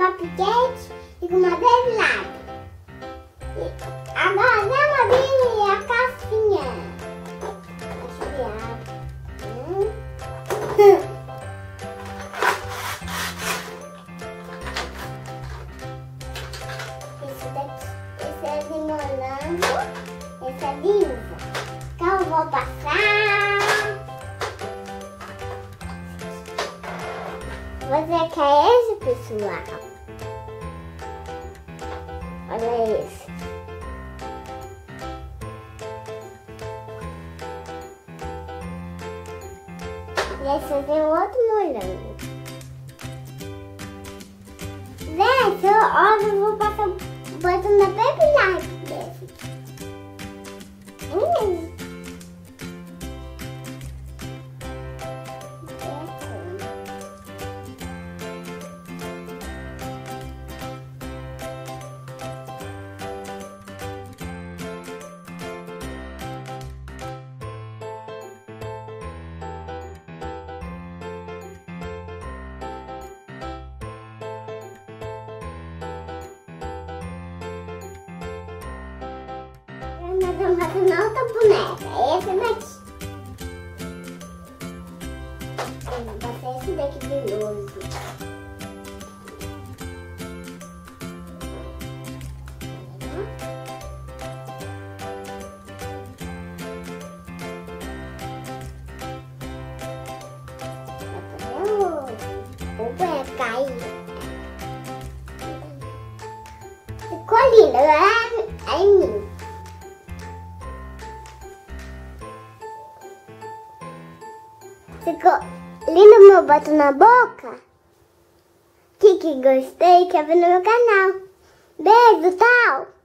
cupcakes with my baby live. Agora vamos abrir a caixinha. Deixa eu ver. Esse é de morango, esse é de uva. Então eu vou passar. Você quer esse, pessoal? Olha esse. Deixa eu ver o outro morango. Gente, olha, eu vou passar o botão da Baby Alive desse. Nós vamos fazer uma outra boneca. Essa daqui. Eu vou passar esse daqui de novo. Opa, é cair. Ficou lindo, é lindo. Ficou lindo meu batom na boca? Clique em gostei e inscreva no meu canal. Beijo, tchau!